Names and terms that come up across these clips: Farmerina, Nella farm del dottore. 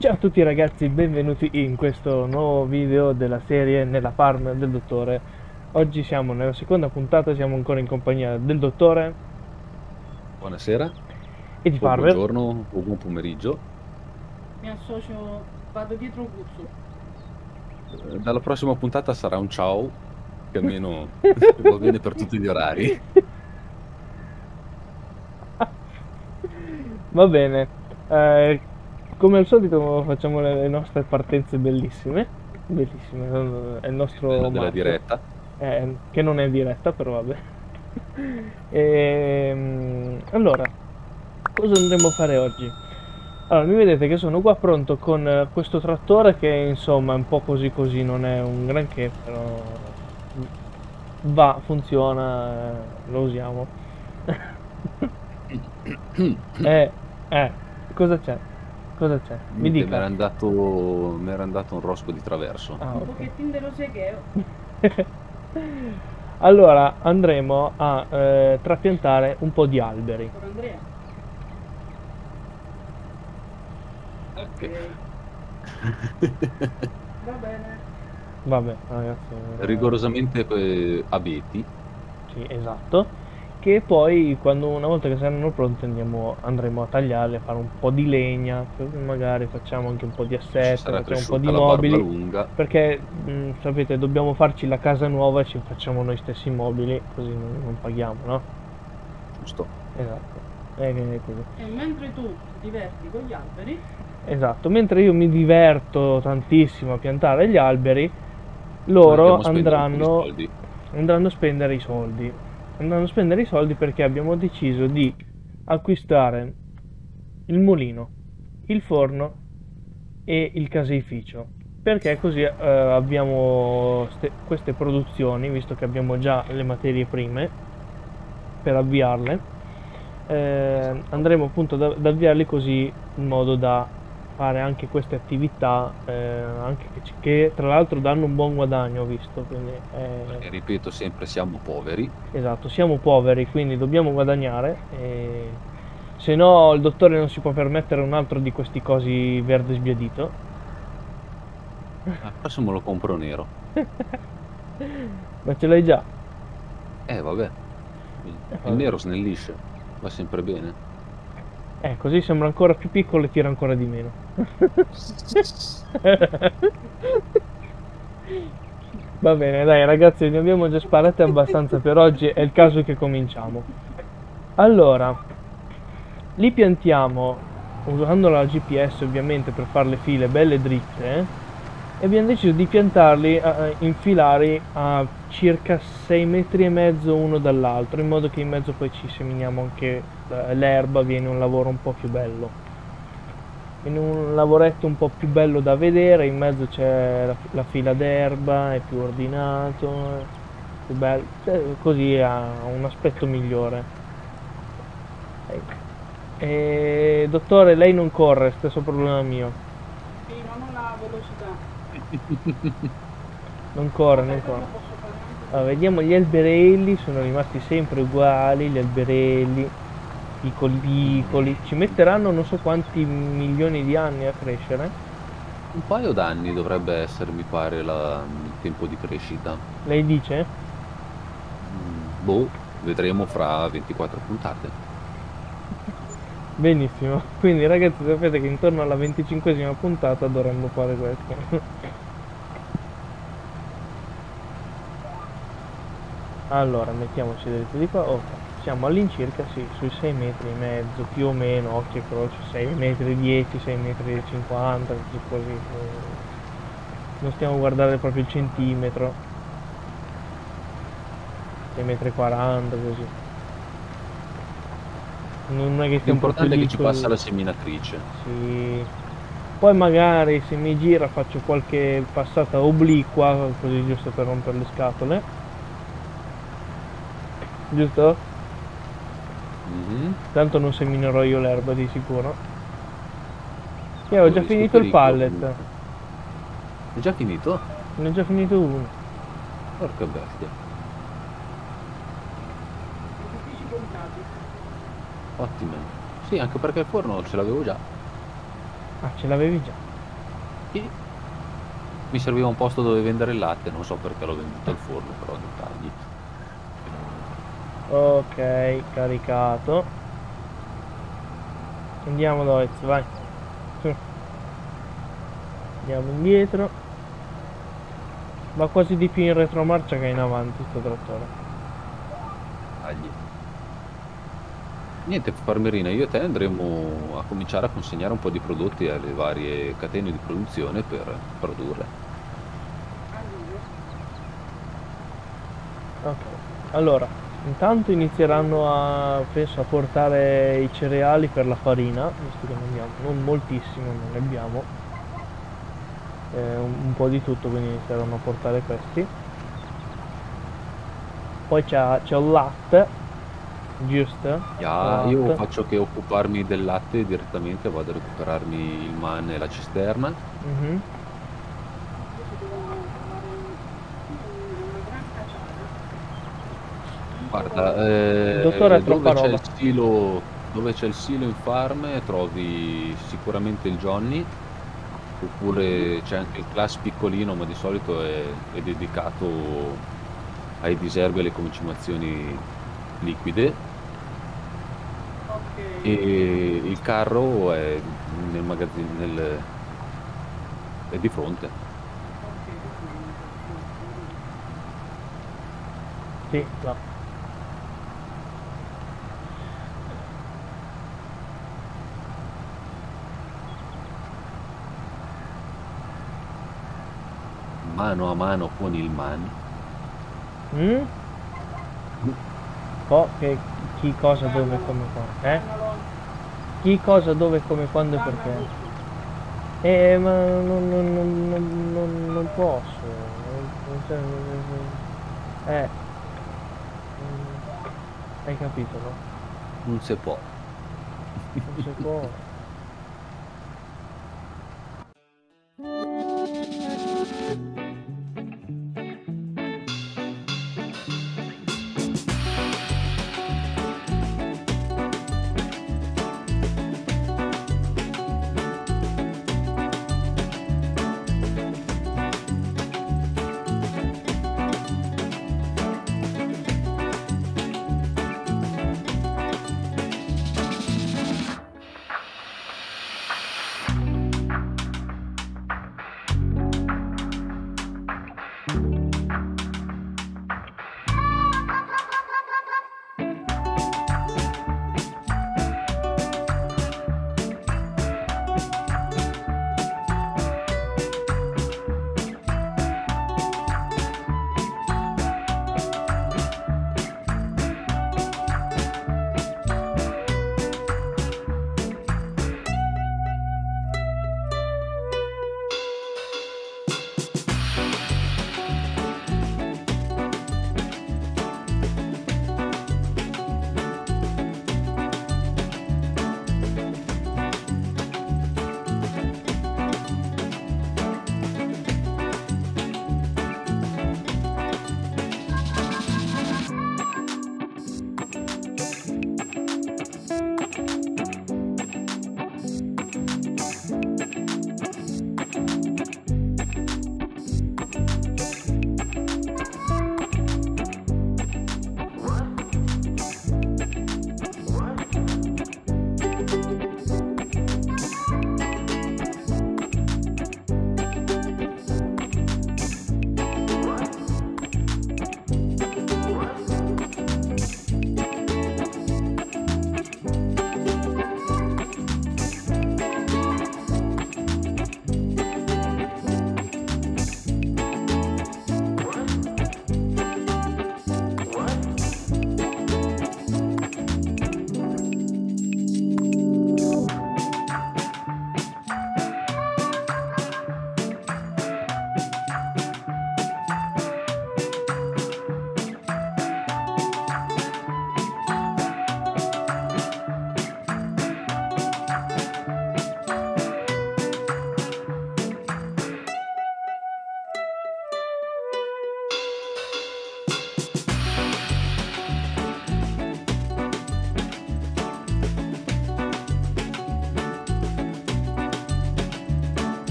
Ciao a tutti ragazzi, benvenuti in questo nuovo video della serie Nella farm del dottore. Oggi siamo nella seconda puntata, siamo ancora in compagnia del dottore. Buonasera. E di Farver. Buongiorno o buon pomeriggio. Mi associo, vado dietro Guzzo. Dalla prossima puntata sarà un ciao, che almeno va bene per tutti gli orari. Va bene. Come al solito facciamo le nostre partenze bellissime, bellissime, è il nostro della diretta, che non è diretta però vabbè. Allora, cosa andremo a fare oggi? Allora, mi vedete che sono qua pronto con questo trattore che insomma è un po' così così, non è un granché, però va, funziona, lo usiamo. Cosa c'è? Cosa c'è? Mi dica. Mi era andato un rospo di traverso. Ah, okay. Un pochettino dello segheo. Allora andremo a trapiantare un po' di alberi. Andrea. Ok. Va bene. Vabbè, ragazzi. Rigorosamente abeti. Sì, esatto. Che poi quando una volta che saranno pronte andremo a tagliarle, a fare un po' di legna, magari facciamo anche un po' di assetto, facciamo un po' di mobili, perché sapete, dobbiamo farci la casa nuova e ci facciamo noi stessi i mobili, così non paghiamo, no? Giusto. Esatto. Così. E mentre tu ti diverti con gli alberi? Esatto, mentre io mi diverto tantissimo a piantare gli alberi, loro andranno a spendere i soldi. Andando a spendere i soldi perché abbiamo deciso di acquistare il mulino, il forno e il caseificio, perché così abbiamo queste produzioni, visto che abbiamo già le materie prime per avviarle, andremo appunto ad avviarli così in modo da fare anche queste attività, anche che tra l'altro danno un buon guadagno, visto, quindi, ripeto sempre, siamo poveri. Esatto, siamo poveri, quindi dobbiamo guadagnare, se no il dottore non si può permettere un altro di questi cosi verde sbiadito. Adesso me lo compro nero. Ma ce l'hai già? Vabbè, il nero snellisce, va sempre bene. Così sembra ancora più piccolo e tira ancora di meno. Va bene, dai ragazzi, ne abbiamo già sparate abbastanza per oggi, è il caso che cominciamo. Allora, li piantiamo usando la GPS ovviamente per fare le file belle dritte, e abbiamo deciso di piantarli infilari a circa 6,5 metri uno dall'altro, in modo che in mezzo poi ci seminiamo anche l'erba, viene un lavoro un po' più bello, in un lavoretto un po' più bello da vedere. In mezzo c'è la fila d'erba, è più ordinato, è più bello, così ha un aspetto migliore. E, dottore, lei non corre, stesso problema mio. Sì, non ho la velocità. Non corre, non corre. Allora, vediamo gli alberelli, sono rimasti sempre uguali gli alberelli, piccoli piccoli, ci metteranno non so quanti milioni di anni a crescere. Un paio d'anni dovrebbe essere, mi pare, il tempo di crescita. Lei dice? Boh, vedremo fra 24 puntate. Benissimo, quindi ragazzi sapete che intorno alla 25ª puntata dovremmo fare questo. Allora, mettiamoci dritto di qua, ok. Siamo all'incirca, sì, sui 6,5 metri, più o meno, occhio e croce, 6,10 metri, 6,50 metri, così. Non stiamo a guardare proprio il centimetro, 6,40 metri, così. Non è che stiamo. L'importante è che ci passa la seminatrice. Sì. Poi magari se mi gira faccio qualche passata obliqua, così giusto per rompere le scatole. Giusto? Tanto non seminerò io l'erba di sicuro. E ho già finito il pallet. È già finito? Ne ho già finito uno. Porca bestia. Ottimo. Sì, anche perché il forno ce l'avevo già. Ah, ce l'avevi già. latte. Mi serviva un posto dove vendere il latte, non so perché l'ho venduto al forno, però dettagli. Ok, caricato. Andiamo Loiz, vai. Andiamo indietro. Va quasi di più in retromarcia che in avanti sto trattore. Agli. Niente Farmerina, io e te andremo a cominciare a consegnare un po' di prodotti alle varie catene di produzione per produrre. Ok, allora intanto inizieranno a, penso, a portare i cereali per la farina, visto che non moltissimo, non ne abbiamo, un po' di tutto, quindi inizieranno a portare questi. Poi c'è il latte. Giusto? Yeah, io faccio che occuparmi del latte direttamente, vado a recuperarmi il man e la cisterna. Guarda, dottore, dove c'è il silo, dove c'è il silo in farm trovi sicuramente il Johnny, oppure c'è anche il Class piccolino, ma di solito è dedicato ai diserbi e alle comincimazioni liquide. E il carro è nel magazzino, è di fronte. Sì, no. Mano a mano con il man. Che chi cosa dove come quando, chi cosa dove come quando e perché. Ma non posso, hai capito, no? Non si può. Non si può.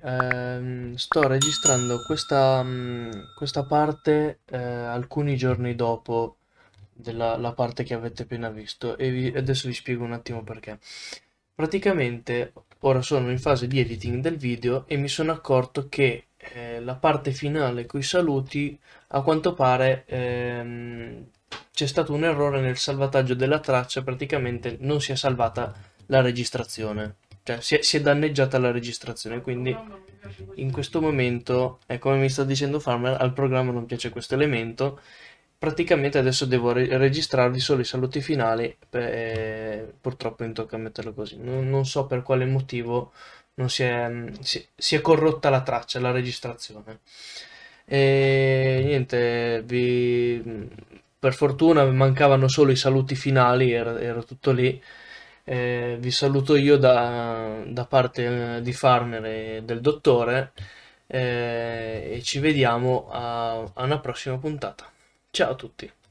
ragazzi, sto registrando questa parte alcuni giorni dopo la parte che avete appena visto, e adesso vi spiego un attimo perché. Praticamente ora sono in fase di editing del video e mi sono accorto che la parte finale coi saluti, a quanto pare c'è stato un errore nel salvataggio della traccia. Praticamente non si è salvata la registrazione, cioè si è danneggiata la registrazione, quindi in questo momento è come mi sta dicendo Farmer, al programma non piace questo elemento. Praticamente adesso devo registrarvi solo i saluti finali, purtroppo mi tocca metterlo così. Non so per quale motivo non si è corrotta la traccia, la registrazione. E niente, per fortuna mancavano solo i saluti finali, era tutto lì. Vi saluto io da parte di Farmer e del dottore, e ci vediamo a una prossima puntata. Ciao a tutti.